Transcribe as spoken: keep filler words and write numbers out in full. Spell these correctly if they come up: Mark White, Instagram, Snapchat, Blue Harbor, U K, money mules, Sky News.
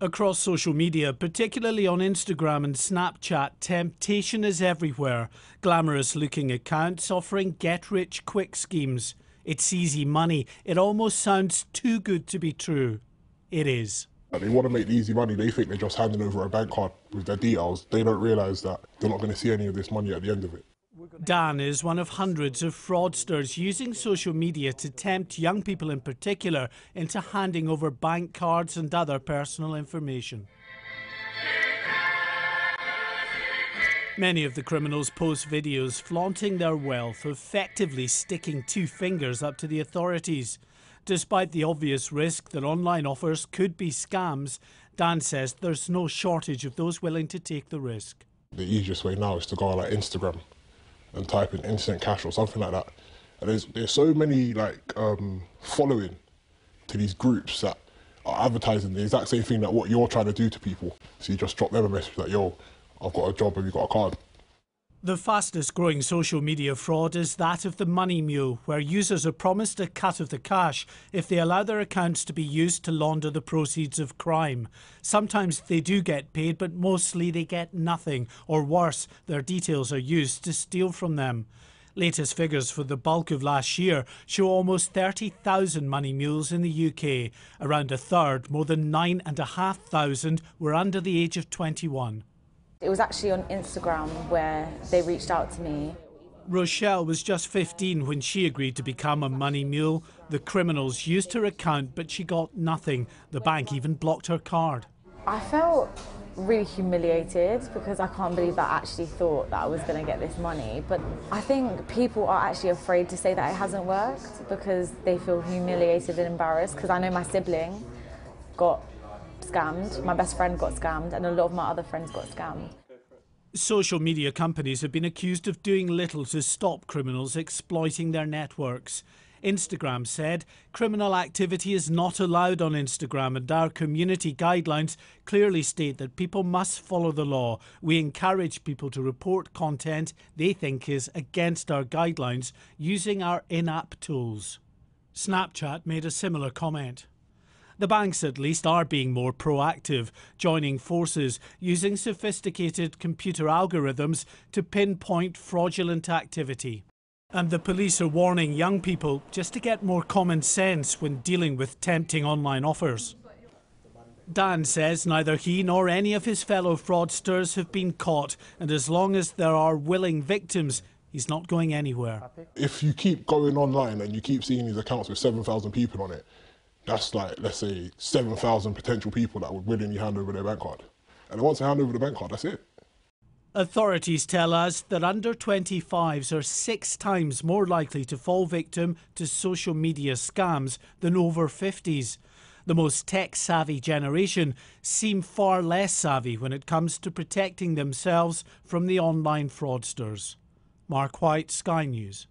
Across social media, particularly on Instagram and Snapchat, temptation is everywhere. Glamorous-looking accounts offering get-rich-quick schemes. It's easy money. It almost sounds too good to be true. It is. They want to make the easy money. They think they're just handing over a bank card with their details. They don't realise that they're not going to see any of this money at the end of it. Dan is one of hundreds of fraudsters using social media to tempt young people in particular into handing over bank cards and other personal information. Many of the criminals post videos flaunting their wealth, effectively sticking two fingers up to the authorities. Despite the obvious risk that online offers could be scams, Dan says there's no shortage of those willing to take the risk. The easiest way now is to go on like Instagram and type in instant cash or something like that. And there's, there's so many like um, following to these groups that are advertising the exact same thing that what you're trying to do to people. So you just drop them a message like, yo, I've got a job, have you got a card? The fastest growing social media fraud is that of the money mule, where users are promised a cut of the cash if they allow their accounts to be used to launder the proceeds of crime. Sometimes they do get paid, but mostly they get nothing, or worse, their details are used to steal from them. Latest figures for the bulk of last year show almost thirty thousand money mules in the U K. Around a third, more than nine thousand five hundred, were under the age of twenty-one. It was actually on Instagram where they reached out to me. Rochelle was just fifteen when she agreed to become a money mule. The criminals used her account, but she got nothing. The bank even blocked her card. I felt really humiliated because I can't believe that I actually thought that I was going to get this money. But I think people are actually afraid to say that it hasn't worked because they feel humiliated and embarrassed, because I know my sibling got scammed, my best friend got scammed, and a lot of my other friends got scammed. Social media companies have been accused of doing little to stop criminals exploiting their networks. Instagram said criminal activity is not allowed on Instagram, and our community guidelines clearly state that people must follow the law. We encourage people to report content they think is against our guidelines using our in-app tools. Snapchat made a similar comment. The banks, at least, are being more proactive, joining forces, using sophisticated computer algorithms to pinpoint fraudulent activity. And the police are warning young people just to get more common sense when dealing with tempting online offers. Dan says neither he nor any of his fellow fraudsters have been caught, and as long as there are willing victims, he's not going anywhere. If you keep going online and you keep seeing these accounts with seven thousand people on it, that's like, let's say, seven thousand potential people that would willingly hand over their bank card. And once they hand over the bank card, that's it. Authorities tell us that under twenty-fives are six times more likely to fall victim to social media scams than over fifties. The most tech-savvy generation seem far less savvy when it comes to protecting themselves from the online fraudsters. Mark White, Sky News.